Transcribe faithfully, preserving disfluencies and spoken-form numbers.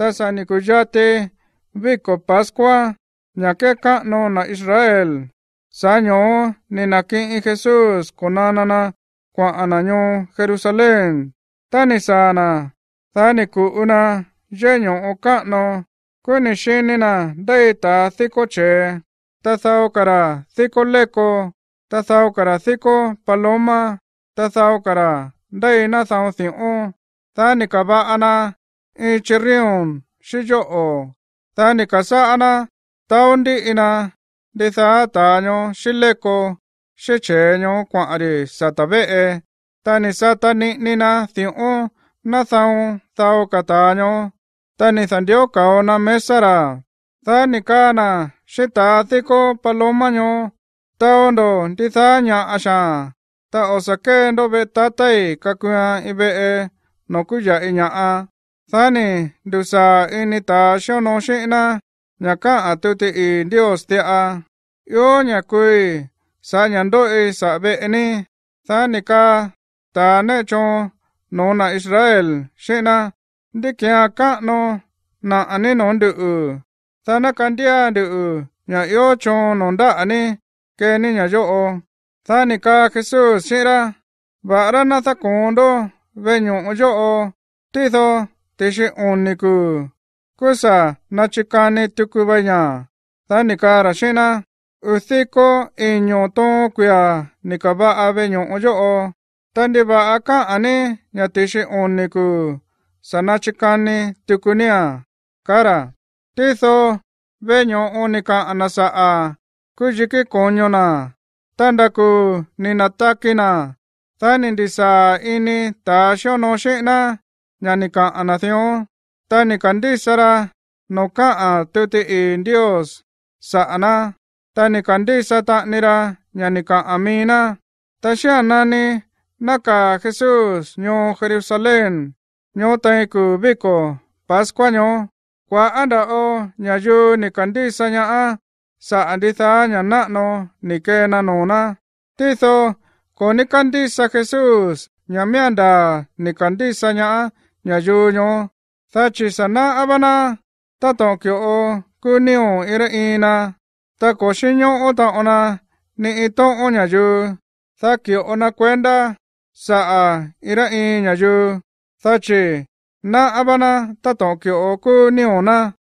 tasa nikuyate viko Pascua ñake ka'no na Israel saño ninaki'i Jesús konanana kua'anaño Jerusalén tani sana tani ku'una yeño oka'no kuni shinina deita thikoche tazaokara thiko leko tazaokara thiko paloma tazaokara deina saunsi'u tani kaba'ana ichirriun shiyo'o tani kasa'ana taundi'ina diza taño shileko shicheño kua'ari satabe'e tani satani'nina si'u nasaun taokataño tani sandiokaona mesara tani kana shita thiko palomaño taondo dizaña asha ta osakendo betatai kakuya ibe'e nokuya iña'a Thani dusa inita shono shina ñaka atuti i Dios tia yo ñakui sañando i sabeni thani ka tanecho nona Israel shina dikia ka no na ani nondu thana kandia du ña yo chon nonda ani keni ña yo thani ka Jesús shira barana ta kondo veño yo tizo Tishe uniku kusa nachikani tukubaya tanikara shina uthiko inyoto kuya nikaba avenyo ojo tandiba aka ane yatishe uniku sanachikani tukunia kara tizo venyo unika anasaa kujiki konyona tandaku ninatakina tanindisa ini tashono shina Ñanika anación, tanikandisara, noka'a tuti in Dios, sa'ana, tanikandisa ta'nira, ñanika amina, tashanani, naka Jesús, ño Jerusalén, ño taiku biko, Pascua ño, kwa anda o, ñayu nikandisa ña'a, sa'anditha ñana'no, nikena nona, tizo, konikandisa Jesús, ñamianda, nikandisa ña'a, Ñayuño, Thachisana abana, Tatokyo o, Kunio ireina, Takoshinyo ota ona, Ni ito o ñayu, Thakyo ona cuenda, Sa'a ireina ñayu, Thachi, Na abana, Tatokyo o Kunio na,